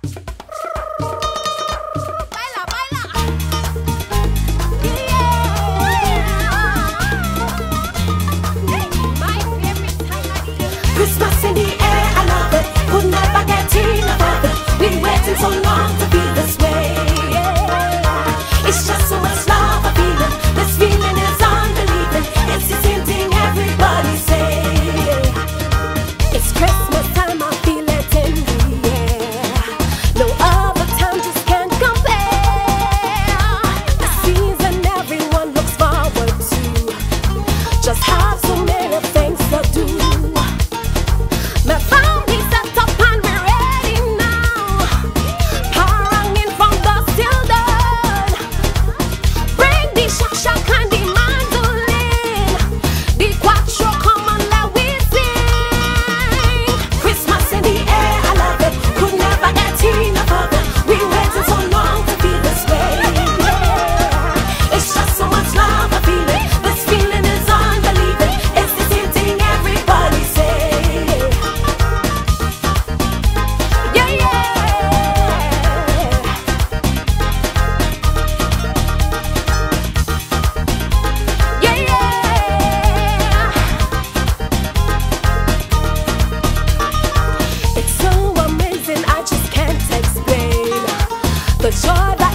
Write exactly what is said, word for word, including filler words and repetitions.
Christmas in the air, I love it. Could never get enough of it. Been waiting so long to be this way. It's just so much love I feel it. This feeling is unbelievable. It's the same thing everybody say. It's Christmas time, I feel it in the air. No other time just can't compare. The season everyone looks forward to. Just have so many things to do. The joy.